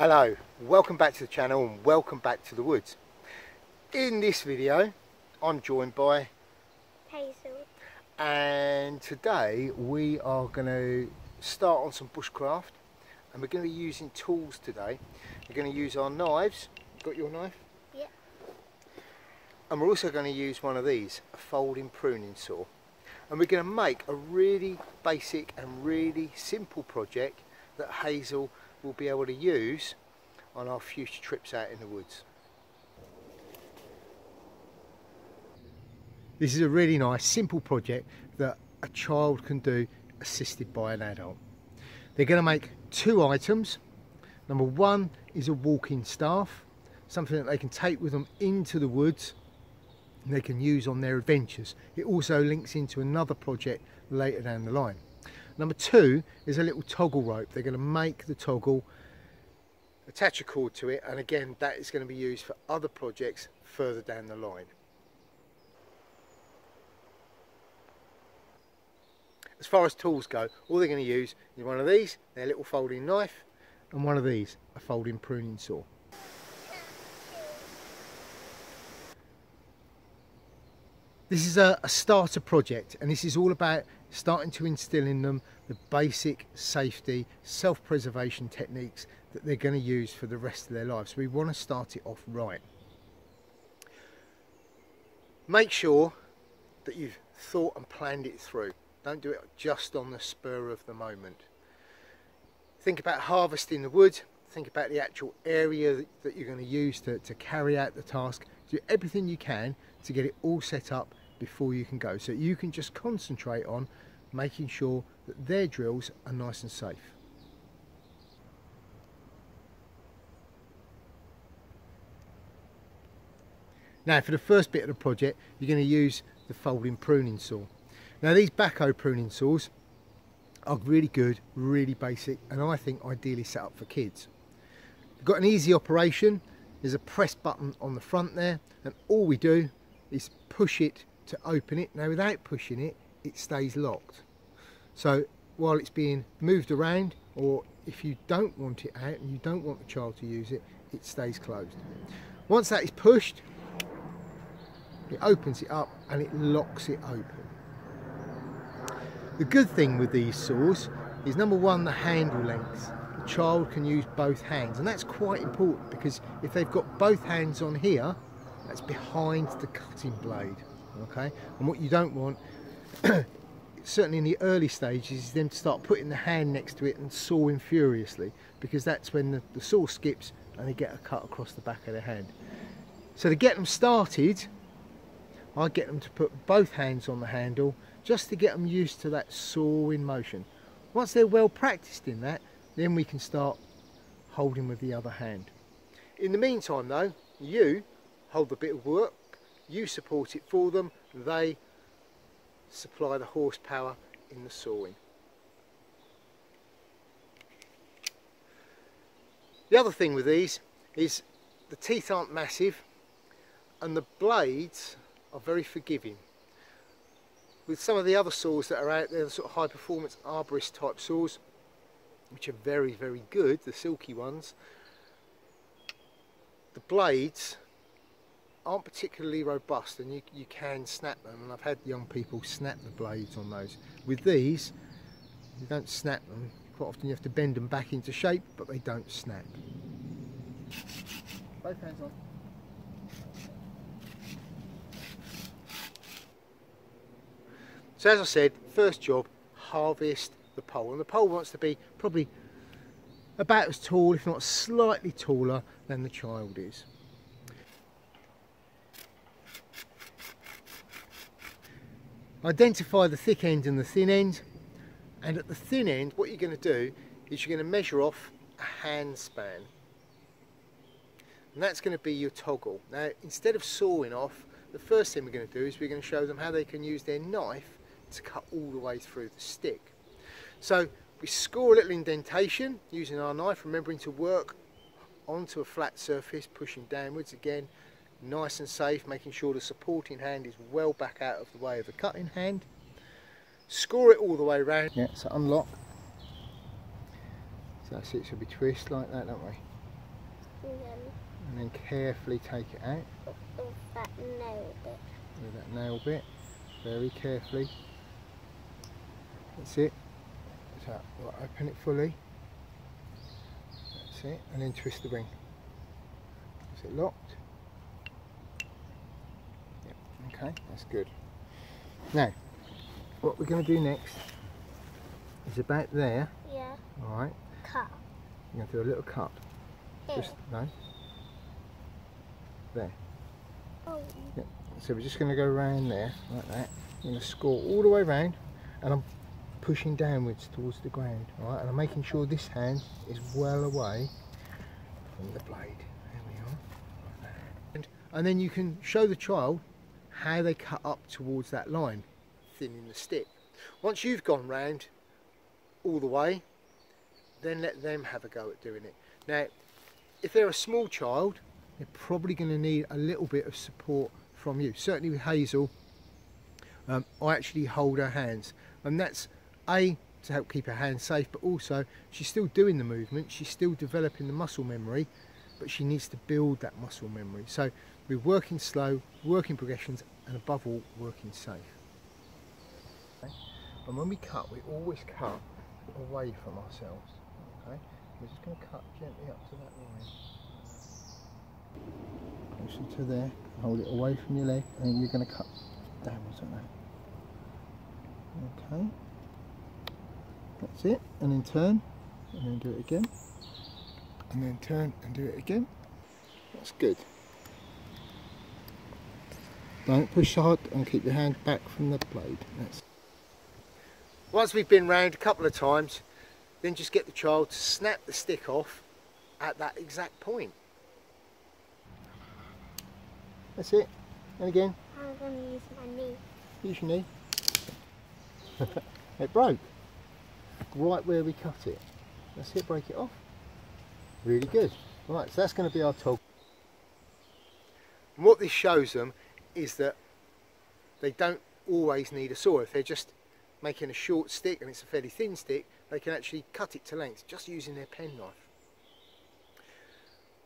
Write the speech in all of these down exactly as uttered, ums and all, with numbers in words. Hello, welcome back to the channel and welcome back to the woods. In this video I'm joined by Hazel, and today we are going to start on some bushcraft, and we're going to be using tools today. We're going to use our knives. Got your knife? Yeah. And we're also going to use one of these, a folding pruning saw. And we're going to make a really basic and really simple project that Hazel will be able to use on our future trips out in the woods. This is a really nice simple project that a child can do assisted by an adult. They're going to make two items. Number one is a walking staff, something that they can take with them into the woods and they can use on their adventures. It also links into another project later down the line. Number two is a little toggle rope. They're going to make the toggle, attach a cord to it, and again that is going to be used for other projects further down the line. As far as tools go, all they're going to use is one of these, their little folding knife, and one of these, a folding pruning saw. This is a, a starter project, and this is all about starting to instill in them the basic safety, self-preservation techniques that they're going to use for the rest of their lives. So we want to start it off right. Make sure that you've thought and planned it through. Don't do it just on the spur of the moment. Think about harvesting the wood. Think about the actual area that you're going to use to, to carry out the task. Do everything you can to get it all set up before you can go, so you can just concentrate on making sure that their drills are nice and safe. Now for the first bit of the project, you're going to use the folding pruning saw. Now these Bacho pruning saws are really good, really basic, and I think ideally set up for kids. You've got an easy operation. There's a press button on the front there, and all we do is push it to open it. Now without pushing it, it stays locked. So while it's being moved around, or if you don't want it out and you don't want the child to use it, it stays closed. Once that is pushed, it opens it up and it locks it open. The good thing with these saws is, number one, the handle length. The child can use both hands, and that's quite important, because if they've got both hands on here, that's behind the cutting blade, okay? And what you don't want, certainly in the early stages, is them to start putting the hand next to it and sawing furiously, because that's when the, the saw skips and they get a cut across the back of their hand. So to get them started, I get them to put both hands on the handle, just to get them used to that sawing motion. Once they're well practiced in that, then we can start holding with the other hand. In the meantime though, you hold the bit of work, you support it for them, they supply the horsepower in the sawing. The other thing with these is the teeth aren't massive and the blades are very forgiving. With some of the other saws that are out there, the sort of high performance arborist type saws, which are very, very good, the Silky ones, the blades aren't particularly robust, and you, you can snap them, and I've had young people snap the blades on those. With these, you don't snap them. Quite often you have to bend them back into shape, but they don't snap. Both hands on. So as I said, first job, harvest the pole. And the pole wants to be probably about as tall, if not slightly taller, than the child is. Identify the thick end and the thin end. And at the thin end, what you're going to do is you're going to measure off a hand span. And that's going to be your toggle. Now, instead of sawing off, the first thing we're going to do is we're going to show them how they can use their knife to cut all the way through the stick. So we score a little indentation using our knife, remembering to work onto a flat surface, pushing downwards again, nice and safe, making sure the supporting hand is well back out of the way of the cutting hand. Score it all the way round. Yeah, so unlock. So that's it, so we twist like that, don't we? And then carefully take it out. With that nail bit. With that nail bit. Very carefully. That's it. So right, open it fully. That's it. And then twist the wing. Is it locked? Yep. Okay, that's good. Now, what we're going to do next is about there. Yeah. All right. Cut. You're going to do a little cut. Here. Just no. There. Oh. Yep. So we're just going to go around there like that. I'm going to score all the way around, and I'm pushing downwards towards the ground. All right. And I'm making sure this hand is well away from the blade. There we are. Like that. And, and then you can show the child how they cut up towards that line, thinning the stick. Once you've gone round all the way, then let them have a go at doing it. Now, if they're a small child, they're probably going to need a little bit of support from you. Certainly with Hazel, um, I actually hold her hands, and that's A, to help keep her hands safe, but also she's still doing the movement, she's still developing the muscle memory, but she needs to build that muscle memory. So we're working slow, working progressions, and above all, working safe. Okay. And when we cut, we always cut away from ourselves. Okay, we're just going to cut gently up to that line. Push it to there, hold it away from your leg, and then you're going to cut downwards on that. Okay, that's it. And then turn, and then do it again, and then turn and do it again. That's good. Don't push hard and keep your hand back from the blade. That's Once we've been round a couple of times, then just get the child to snap the stick off at that exact point. That's it. And again. I'm going to use my knee. Use your knee. It broke. Right where we cut it. That's it, break it off. Really good. Right, so that's going to be our toggle. And what this shows them is that they don't always need a saw. If they're just making a short stick and it's a fairly thin stick, they can actually cut it to length just using their pen knife.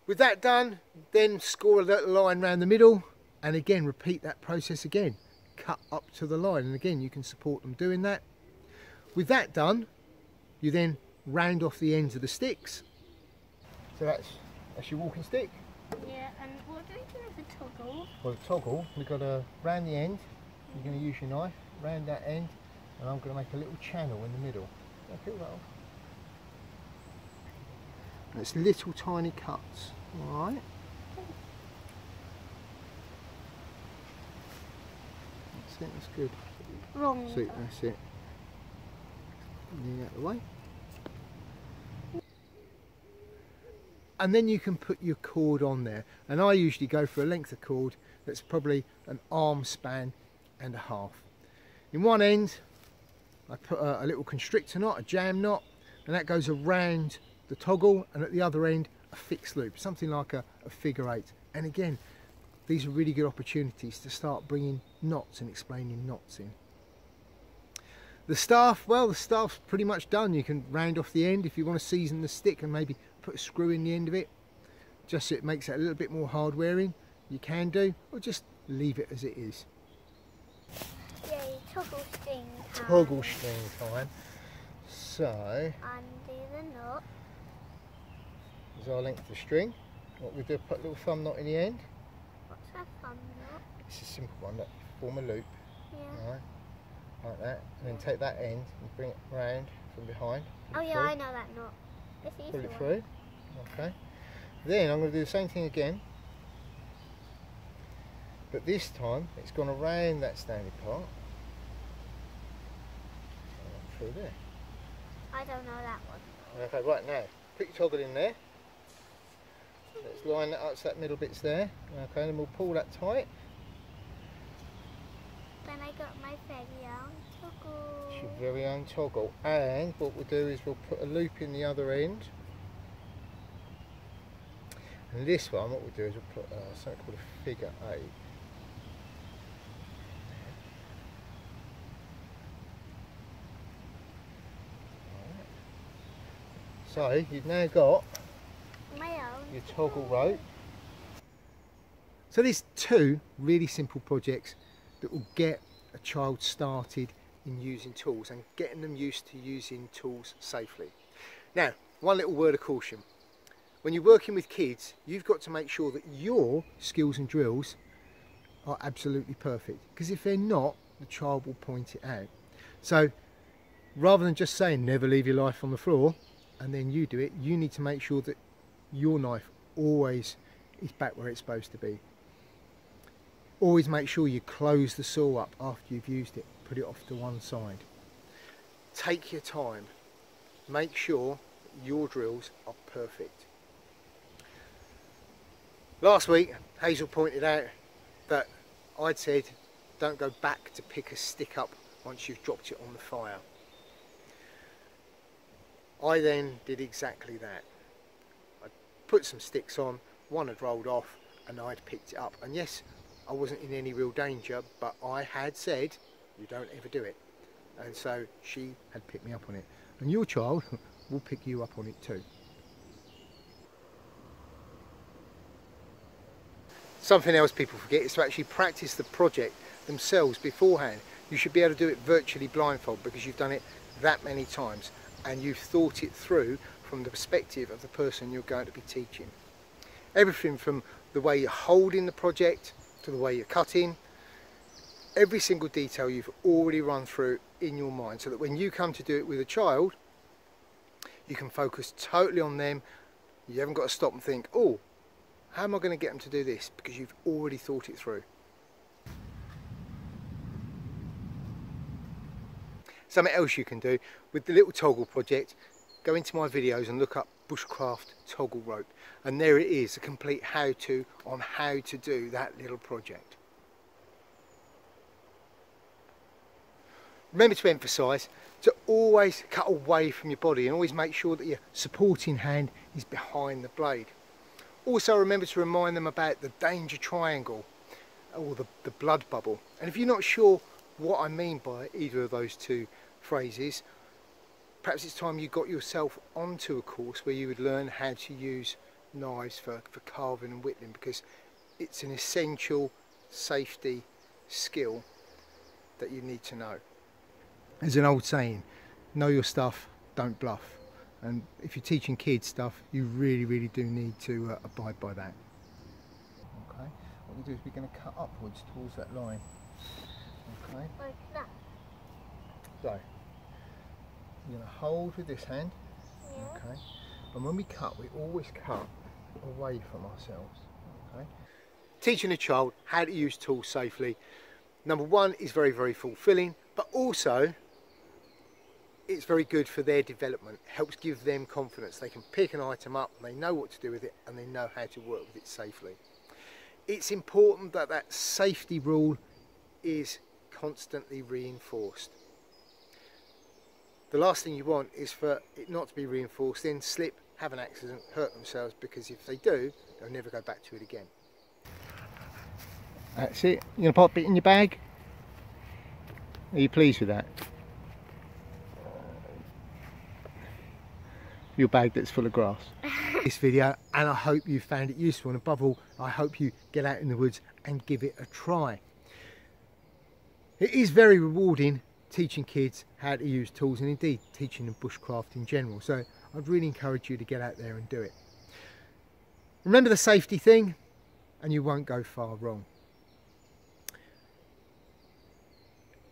With that done, then score a little line round the middle, and again repeat that process again. Cut up to the line, and again you can support them doing that. With that done, you then round off the ends of the sticks. So that's that's your walking stick. Yeah, and what do we do with the toggle? Well, the toggle, we've got to round the end. You're going to use your knife, round that end. And I'm going to make a little channel in the middle. Can I peel that off? And it's little tiny cuts, all right? That's it, that's good. Wrong. See, that's it. And then out of the way. And then you can put your cord on there. And I usually go for a length of cord that's probably an arm span and a half. In one end, I put a, a little constrictor knot, a jam knot, and that goes around the toggle, and at the other end, a fixed loop, something like a, a figure eight. And again, these are really good opportunities to start bringing knots and explaining knots in. The staff, well, the staff's pretty much done. You can round off the end if you want to season the stick and maybe put a screw in the end of it, just so it makes it a little bit more hard wearing. You can do, or just leave it as it is. Toggle string time. Toggle string time. So, undo the knot. There's our length of string. What we do, put a little thumb knot in the end. What's a thumb knot? It's a simple one that form a loop. Yeah. Right, like that. And then take that end and bring it round from behind. Oh yeah, through. I know that knot. It's easy. Pull it through. Okay. Then I'm going to do the same thing again. But this time it's gone around that standing part. There. I don't know that one. Okay, right now, put your toggle in there. Let's line that up so that middle bit's there. Okay, and then we'll pull that tight. Then I got my very own toggle. It's your very own toggle. And what we'll do is we'll put a loop in the other end. And this one, what we'll do is we'll put uh, something called a figure eight. So, you've now got my own your toggle rope. So there's two really simple projects that will get a child started in using tools and getting them used to using tools safely. Now, one little word of caution. When you're working with kids, you've got to make sure that your skills and drills are absolutely perfect, because if they're not, the child will point it out. So rather than just saying never leave your knife on the floor and then you do it, you need to make sure that your knife always is back where it's supposed to be. Always make sure you close the saw up after you've used it, put it off to one side. Take your time, make sure your drills are perfect. Last week Hazel pointed out that I'd said don't go back to pick a stick up once you've dropped it on the fire. I then did exactly that. I put some sticks on, one had rolled off and I'd picked it up, and yes, I wasn't in any real danger, but I had said you don't ever do it, and so she had picked me up on it, and your child will pick you up on it too. Something else people forget is to actually practice the project themselves beforehand. You should be able to do it virtually blindfold, because you've done it that many times and you've thought it through from the perspective of the person you're going to be teaching. Everything from the way you're holding the project to the way you're cutting, every single detail you've already run through in your mind, so that when you come to do it with a child, you can focus totally on them. You haven't got to stop and think, oh, how am I going to get them to do this? Because you've already thought it through. Something else you can do with the little toggle project, go into my videos and look up bushcraft toggle rope, and there it is, a complete how-to on how to do that little project. Remember to emphasise to always cut away from your body and always make sure that your supporting hand is behind the blade. Also remember to remind them about the danger triangle or the, the blood bubble. And if you're not sure what I mean by either of those two phrases, perhaps it's time you got yourself onto a course where you would learn how to use knives for, for carving and whittling, because it's an essential safety skill that you need to know. There's an old saying, know your stuff, don't bluff. And if you're teaching kids stuff, you really, really do need to uh, abide by that. Okay, what we do is we're going to cut upwards towards that line. Okay. Like that. So, you're going to hold with this hand. Yeah. Okay. And when we cut, we always cut away from ourselves. Okay. Teaching a child how to use tools safely, number one, is very, very fulfilling, but also it's very good for their development. It helps give them confidence. They can pick an item up, they know what to do with it, and they know how to work with it safely. It's important that that safety rule is constantly reinforced. The last thing you want is for it not to be reinforced, then slip, have an accident, hurt themselves, because if they do, they'll never go back to it again. That's it. You're going to pop it in your bag? Are you pleased with that? Your bag that's full of grass. This video, and I hope you found it useful, and above all, I hope you get out in the woods and give it a try. It is very rewarding teaching kids how to use tools, and indeed teaching them bushcraft in general, so I'd really encourage you to get out there and do it. Remember the safety thing and you won't go far wrong.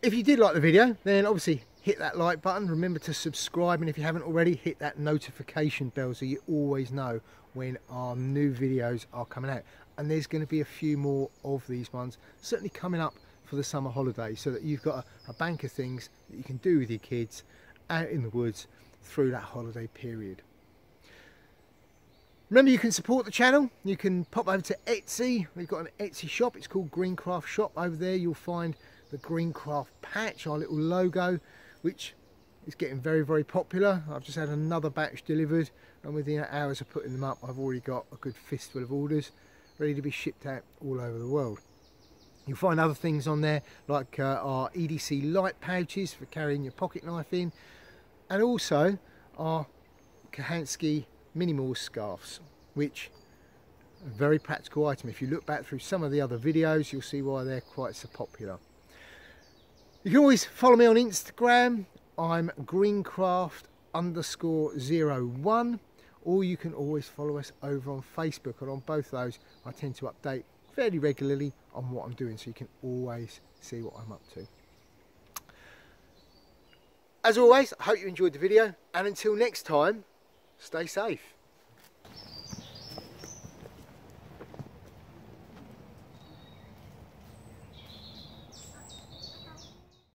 If you did like the video, then obviously hit that like button, remember to subscribe, and if you haven't already, hit that notification bell so you always know when our new videos are coming out. And there's going to be a few more of these ones, certainly coming up for the summer holidays, so that you've got a, a bank of things that you can do with your kids out in the woods through that holiday period. Remember, you can support the channel. You can pop over to Etsy. We've got an Etsy shop. It's called Greencraft Shop. Over there you'll find the Greencraft patch, our little logo, which is getting very, very popular. I've just had another batch delivered, and within hours of putting them up, I've already got a good fistful of orders ready to be shipped out all over the world. You'll find other things on there, like uh, our E D C light pouches for carrying your pocket knife in, and also our Kahanski minimal scarves, which a very practical item. If you look back through some of the other videos, you'll see why they're quite so popular. You can always follow me on Instagram. I'm Greencraft underscore zero one, or you can always follow us over on Facebook. And on both those, I tend to update fairly regularly on what I'm doing, so you can always see what I'm up to. As always, I hope you enjoyed the video, and until next time, stay safe.